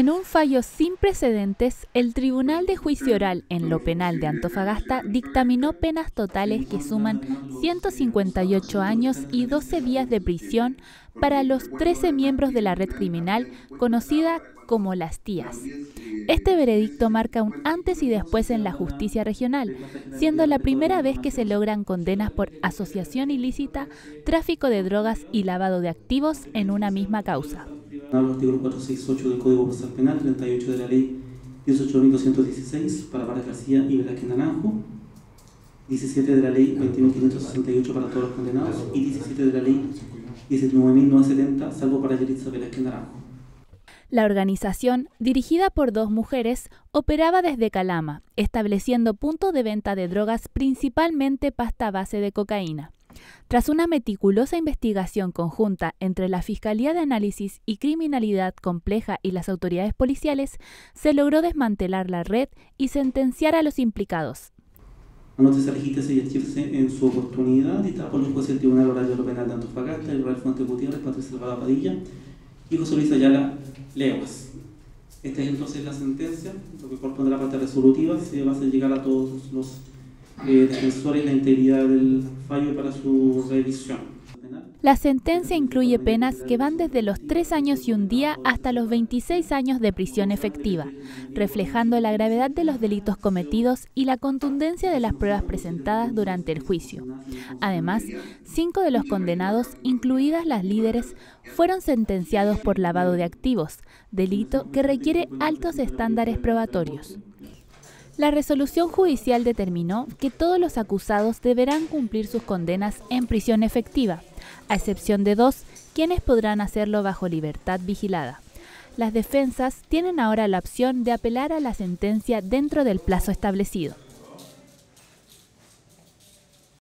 En un fallo sin precedentes, el Tribunal de Juicio Oral en lo Penal de Antofagasta dictaminó penas totales que suman 158 años y 12 días de prisión para los 13 miembros de la red criminal conocida como las Tías. Este veredicto marca un antes y después en la justicia regional, siendo la primera vez que se logran condenas por asociación ilícita, tráfico de drogas y lavado de activos en una misma causa. Artículo 468 del Código Postal Penal, 38 de la ley 18.216 para Vargas García y Velázquez Naranjo, 17 de la ley 21.568 para todos los condenados y 17 de la ley 19.970 salvo para Yalitza Velázquez Naranjo. La organización, dirigida por dos mujeres, operaba desde Calama, estableciendo puntos de venta de drogas, principalmente pasta a base de cocaína. Tras una meticulosa investigación conjunta entre la Fiscalía de Análisis y Criminalidad Compleja y las autoridades policiales, se logró desmantelar la red y sentenciar a los implicados. Anótese, regístrese y achírese en su oportunidad, dictada por los jueces del Tribunal Oral de lo Penal de Antofagasta, el Real Fuente Gutiérrez, Patricio Salvador Padilla y José Luis Ayala Levas. Esta es entonces la sentencia. Lo que corresponde a la parte resolutiva se va a hacer llegar a todos los defensores la integridad del fallo para su revisión. La sentencia incluye penas que van desde los 3 años y un día hasta los 26 años de prisión efectiva, reflejando la gravedad de los delitos cometidos y la contundencia de las pruebas presentadas durante el juicio. Además, 5 de los condenados, incluidas las líderes, fueron sentenciados por lavado de activos, delito que requiere altos estándares probatorios. La resolución judicial determinó que todos los acusados deberán cumplir sus condenas en prisión efectiva, a excepción de 2, quienes podrán hacerlo bajo libertad vigilada. Las defensas tienen ahora la opción de apelar a la sentencia dentro del plazo establecido.